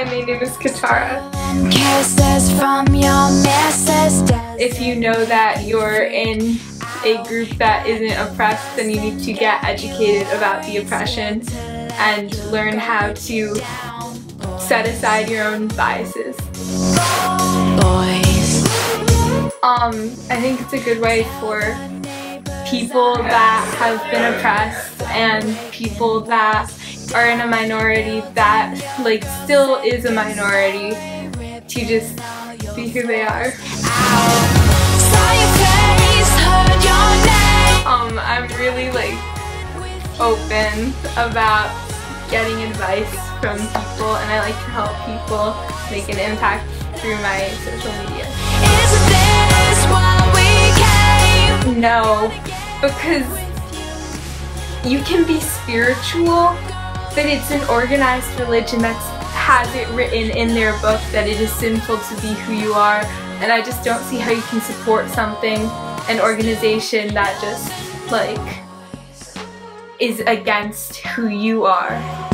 Hi, my name is Katara. If you know that you're in a group that isn't oppressed, then you need to get educated about the oppression and learn how to set aside your own biases. I think it's a good way for people that have been oppressed and people that are in a minority that still is a minority to just be who they are. I'm really open about getting advice from people, and I like to help people make an impact through my social media. Is this what we came? No, because you can be spiritual, but it's an organized religion that has it written in their book that it is sinful to be who you are, and I just don't see how you can support something, an organization that just is against who you are.